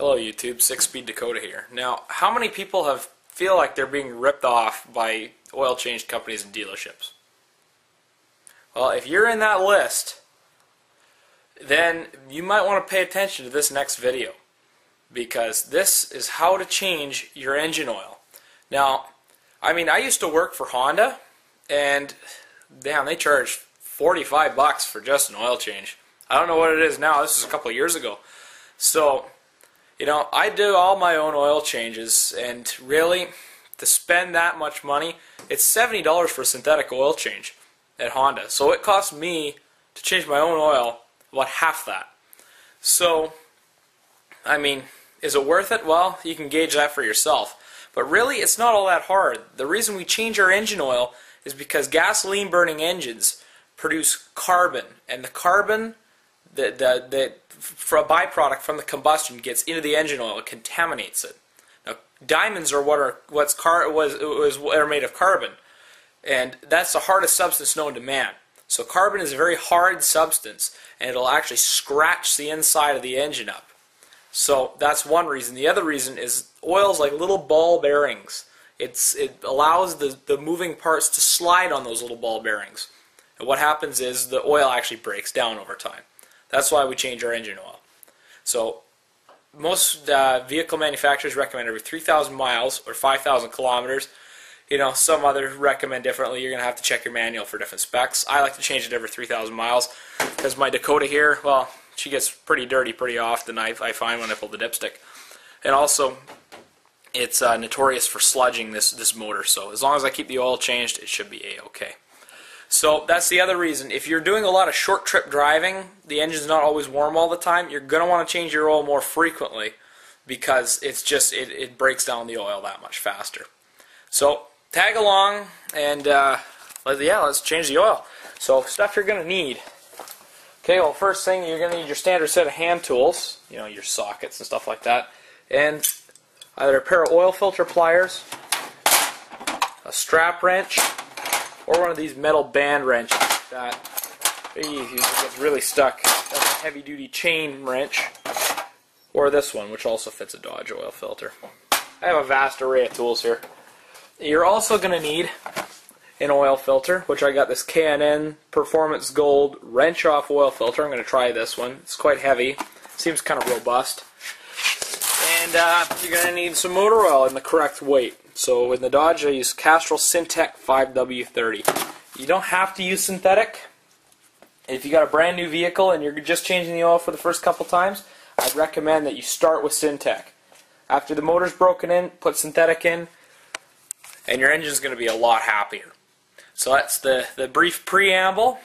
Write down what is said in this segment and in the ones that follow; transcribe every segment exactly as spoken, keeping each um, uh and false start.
Hello YouTube, Six Speed Dakota here. Now, how many people have feel like they're being ripped off by oil change companies and dealerships? Well, if you're in that list, then you might want to pay attention to this next video, because this is how to change your engine oil. Now, I mean, I used to work for Honda, and damn, they charged forty-five bucks for just an oil change. I don't know what it is now. This is a couple of years ago. So, you know, I do all my own oil changes, and really, to spend that much money, it's seventy dollars for a synthetic oil change at Honda. So it costs me to change my own oil about half that. So, I mean, is it worth it? Well, you can gauge that for yourself. But really, it's not all that hard. The reason we change our engine oil is because gasoline-burning engines produce carbon, and the carbon that the, the, for a byproduct from the combustion gets into the engine oil, it contaminates it. Now, diamonds are what are what's car was was are made of carbon, and that's the hardest substance known to man. So carbon is a very hard substance, and it'll actually scratch the inside of the engine up. So that's one reason. The other reason is oil's like little ball bearings. It's it allows the the moving parts to slide on those little ball bearings, and what happens is the oil actually breaks down over time. That's why we change our engine oil. So most uh, vehicle manufacturers recommend every three thousand miles or five thousand kilometers. You know, some others recommend differently. You're going to have to check your manual for different specs. I like to change it every three thousand miles because my Dakota here, well, she gets pretty dirty pretty often, I, I find, when I pull the dipstick. And also, it's uh, notorious for sludging, this, this motor. So as long as I keep the oil changed, it should be A-okay. So that's the other reason. If you're doing a lot of short trip driving, the engine's not always warm all the time, you're going to want to change your oil more frequently, because it's just it, it breaks down the oil that much faster. So tag along, and uh, let, yeah, let's change the oil. So stuff you're going to need. Okay, well, first thing, you're going to need your standard set of hand tools, you know, your sockets and stuff like that, and either a pair of oil filter pliers, a strap wrench, or one of these metal band wrenches that gets really stuck. That's a heavy duty chain wrench. Or this one, which also fits a Dodge oil filter. I have a vast array of tools here. You're also going to need an oil filter, which I got this K and N Performance Gold wrench off oil filter. I'm going to try this one. It's quite heavy. Seems kind of robust. And uh, you're going to need some motor oil in the correct weight. So in the Dodge, I use Castrol Syntec five W thirty. You don't have to use synthetic. If you got a brand new vehicle and you're just changing the oil for the first couple times, I'd recommend that you start with Syntec. After the motor's broken in, put synthetic in, and your engine's going to be a lot happier. So that's the, the brief preamble.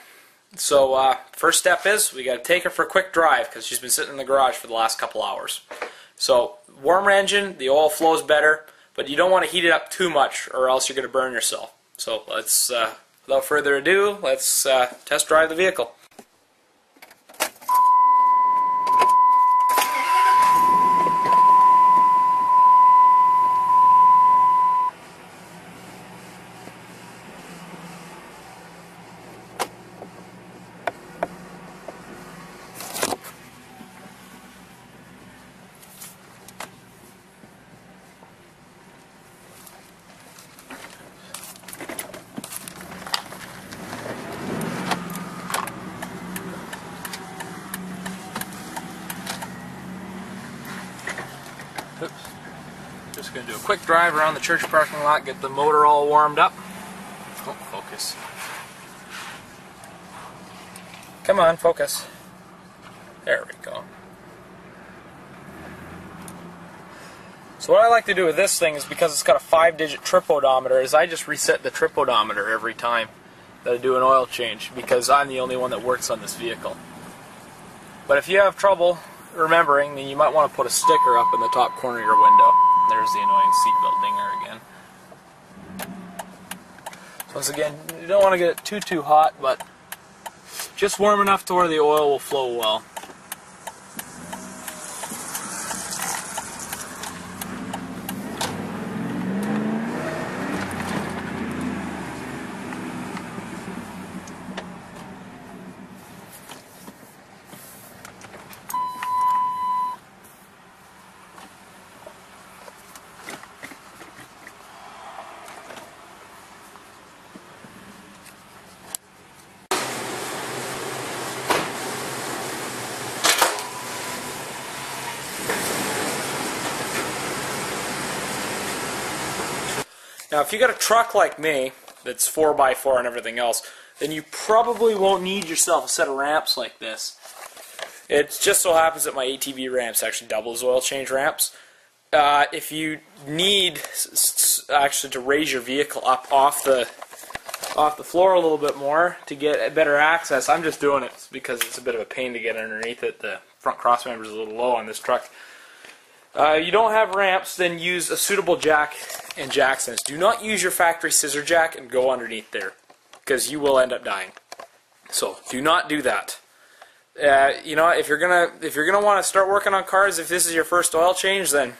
So uh, first step is we got to take her for a quick drive, because she's been sitting in the garage for the last couple hours. So warmer engine, the oil flows better, but you don't want to heat it up too much, or else you're going to burn yourself. So let's, uh, without further ado, let's uh, test drive the vehicle. Oops. Just going to do a quick drive around the church parking lot, get the motor all warmed up. Oh, focus. Come on, focus. There we go. So what I like to do with this thing is, because it's got a five digit trip odometer, is I just reset the trip odometer every time that I do an oil change, because I'm the only one that works on this vehicle. But if you have trouble remembering, then you might want to put a sticker up in the top corner of your window. There's the annoying seatbelt dinger again. So once again, you don't want to get it too too hot, but just warm enough to where the oil will flow well. Now, if you got a truck like me that's four by four and everything else, then you probably won't need yourself a set of ramps like this. It just so happens that my A T V ramps actually double as oil change ramps. Uh, if you need actually to raise your vehicle up off the off the floor a little bit more to get better access, I'm just doing it because it's a bit of a pain to get underneath it. The front cross member is a little low on this truck. Uh, you don't have ramps, then use a suitable jack and jack stands. Do not use your factory scissor jack and go underneath there because you will end up dying. So do not do that. Uh, you know, if you're gonna if you're gonna want to start working on cars, if this is your first oil change, then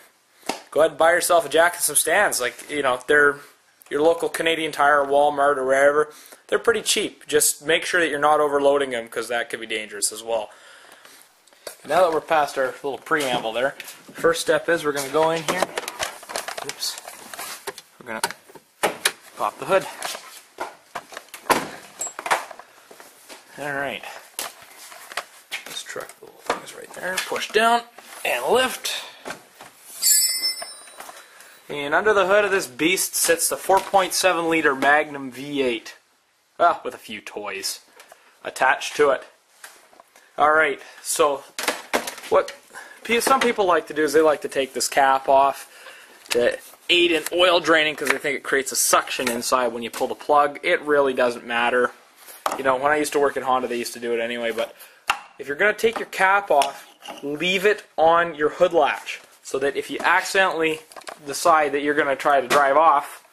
go ahead and buy yourself a jack and some stands. Like, you know, they're your local Canadian Tire, Walmart, or wherever. They're pretty cheap. Just make sure that you're not overloading them because that could be dangerous as well. Now that we're past our little preamble there, first step is we're going to go in here. Oops. We're going to pop the hood. All right. This truck little thing is right there. Push down and lift. And under the hood of this beast sits the four point seven liter Magnum V eight. Ah, with a few toys attached to it. Alright, so what some people like to do is they like to take this cap off to aid in oil draining because they think it creates a suction inside when you pull the plug. It really doesn't matter. You know, when I used to work at Honda, they used to do it anyway, but if you're going to take your cap off, leave it on your hood latch so that if you accidentally decide that you're going to try to drive off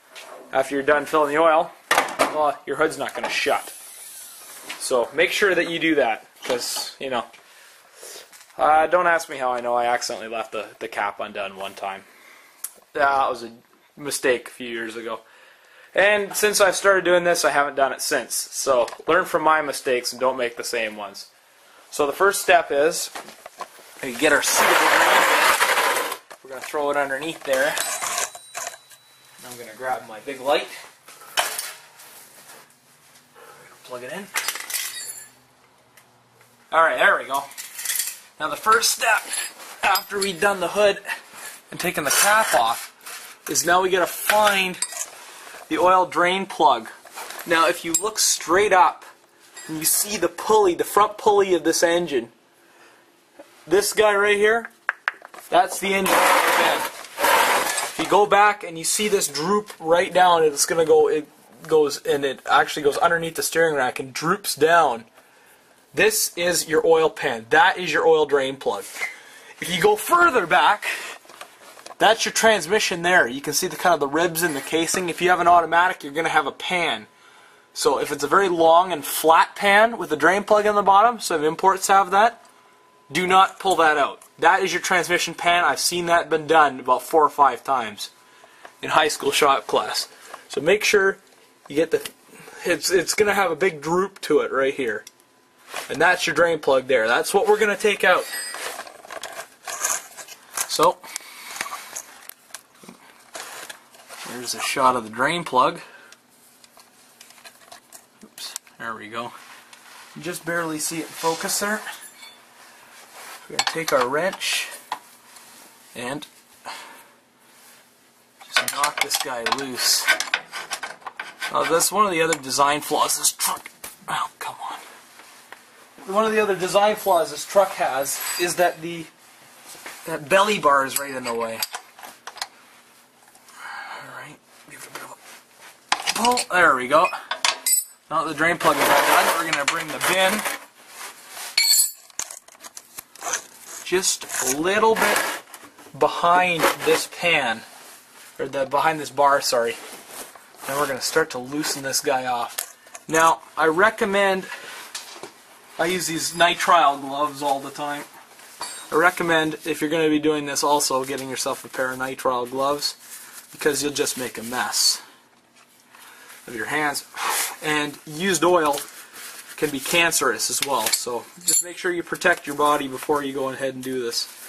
after you're done filling the oil, well, your hood's not going to shut. So make sure that you do that because, you know, uh, don't ask me how I know. I accidentally left the, the cap undone one time. That was a mistake a few years ago. And since I've started doing this, I haven't done it since. So learn from my mistakes and don't make the same ones. So the first step is we get our suitable ramp. We're going to throw it underneath there. And I'm going to grab my big light. Plug it in. Alright, there we go. Now the first step, after we've done the hood and taken the cap off, is now we got to find the oil drain plug. Now if you look straight up, and you see the pulley, the front pulley of this engine. This guy right here, that's the engine. If you go back and you see this droop right down, it's gonna go. It goes and it actually goes underneath the steering rack and droops down. This is your oil pan. That is your oil drain plug. If you go further back, that's your transmission there. You can see the kind of the ribs in the casing. If you have an automatic, you're gonna have a pan. So if it's a very long and flat pan with a drain plug in the bottom, some imports have that. Do not pull that out. That is your transmission pan. I've seen that been done about four or five times in high school shop class. So make sure you get the... It's, it's going to have a big droop to it right here. And that's your drain plug there. That's what we're going to take out. So, here's a shot of the drain plug. Oops, there we go. You just barely see it in focus there. We're going to take our wrench and just knock this guy loose. Now, that's one of the other design flaws this truck... Oh, come on. One of the other design flaws this truck has is that the that belly bar is right in the way. Alright, give it a bit of a pull. There we go. Now that the drain plug is done, we're going to bring the bin just a little bit behind this pan, or the, behind this bar, sorry. And we're going to start to loosen this guy off. Now, I recommend, I use these nitrile gloves all the time. I recommend, if you're going to be doing this also, getting yourself a pair of nitrile gloves, because you'll just make a mess of your hands. And used oil can be cancerous as well, so just make sure you protect your body before you go ahead and do this.